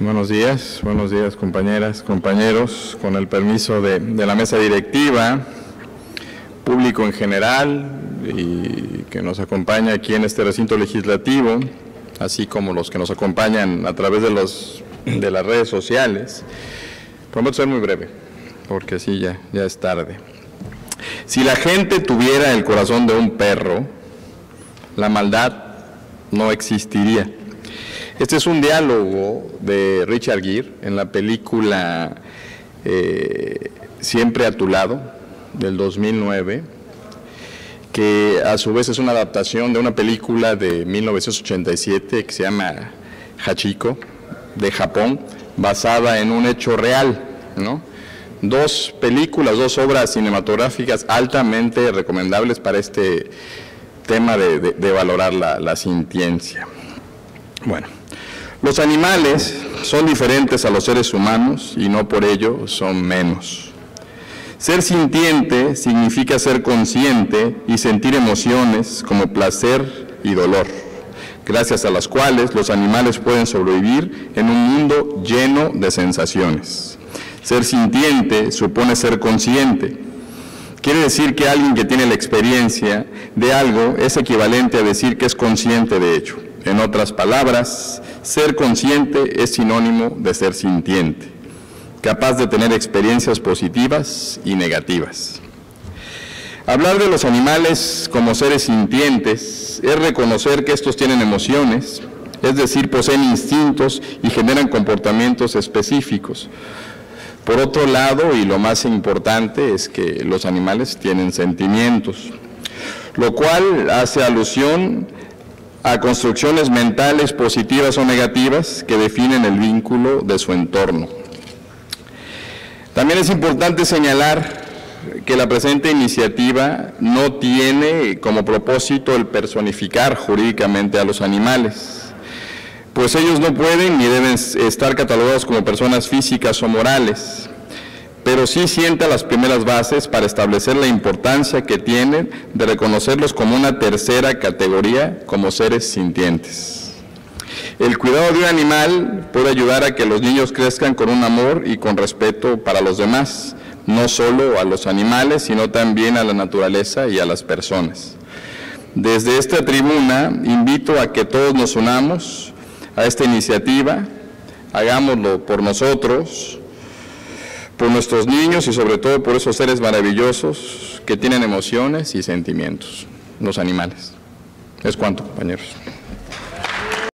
Buenos días compañeras, compañeros, con el permiso de la mesa directiva, público en general y que nos acompaña aquí en este recinto legislativo, así como los que nos acompañan a través de las redes sociales. Prometo ser muy breve, porque sí, ya es tarde. Si la gente tuviera el corazón de un perro, la maldad no existiría. Este es un diálogo de Richard Gere en la película Siempre a tu lado, del 2009, que a su vez es una adaptación de una película de 1987 que se llama Hachiko, de Japón, basada en un hecho real, ¿no? Dos películas, dos obras cinematográficas altamente recomendables para este tema de valorar la sintiencia. Bueno. Los animales son diferentes a los seres humanos y no por ello son menos. Ser sintiente significa ser consciente y sentir emociones como placer y dolor, gracias a las cuales los animales pueden sobrevivir en un mundo lleno de sensaciones. Ser sintiente supone ser consciente. Quiere decir que alguien que tiene la experiencia de algo es equivalente a decir que es consciente de ello. En otras palabras, ser consciente es sinónimo de ser sintiente, capaz de tener experiencias positivas y negativas. Hablar de los animales como seres sintientes es reconocer que estos tienen emociones, es decir, poseen instintos y generan comportamientos específicos. Por otro lado, y lo más importante, es que los animales tienen sentimientos, lo cual hace alusión a construcciones mentales positivas o negativas que definen el vínculo de su entorno. También es importante señalar que la presente iniciativa no tiene como propósito el personificar jurídicamente a los animales, pues ellos no pueden ni deben estar catalogados como personas físicas o morales, pero sí sienta las primeras bases para establecer la importancia que tienen de reconocerlos como una tercera categoría, como seres sintientes. El cuidado de un animal puede ayudar a que los niños crezcan con un amor y con respeto para los demás, no solo a los animales, sino también a la naturaleza y a las personas. Desde esta tribuna invito a que todos nos unamos a esta iniciativa, hagámoslo por nosotros, por nuestros niños y sobre todo por esos seres maravillosos que tienen emociones y sentimientos, los animales. Es cuanto, compañeros.